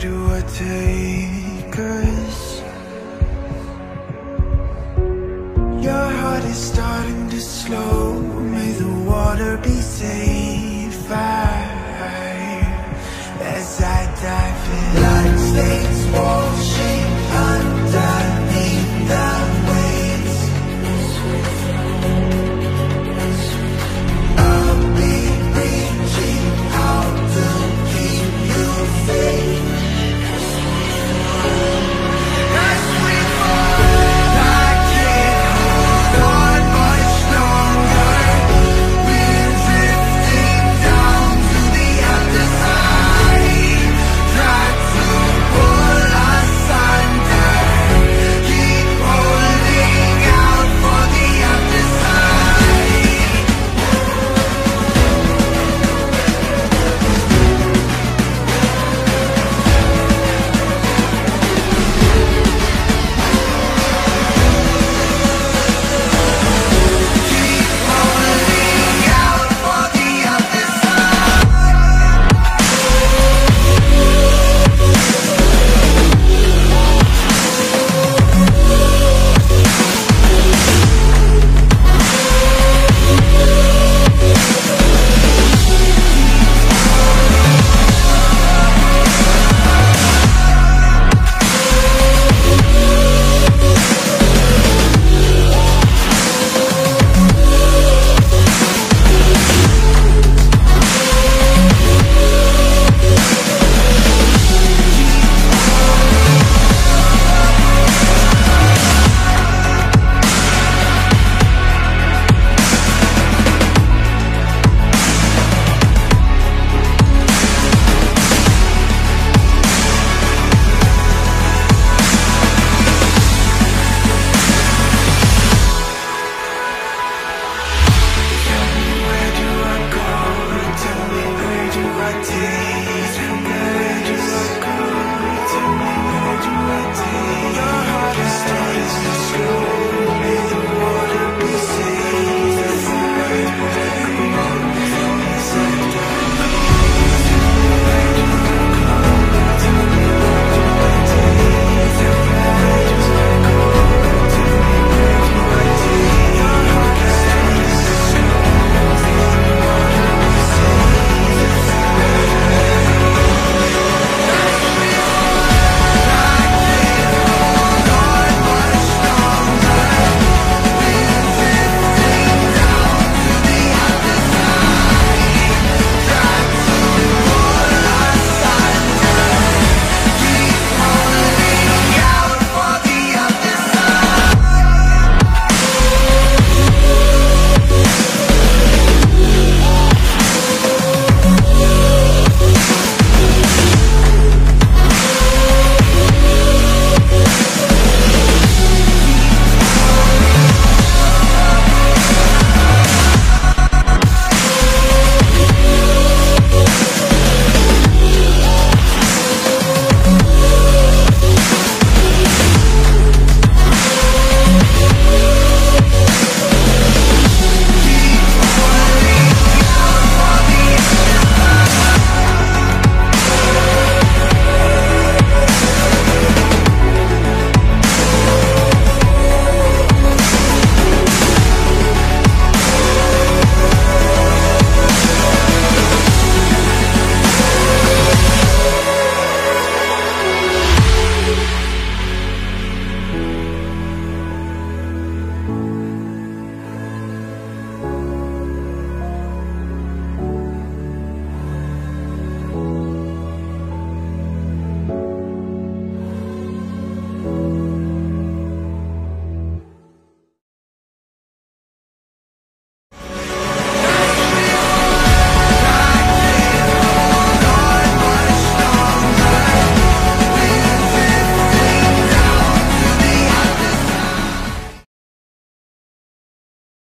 Where do I take us? Your heart is starting to slow. May the water be safe.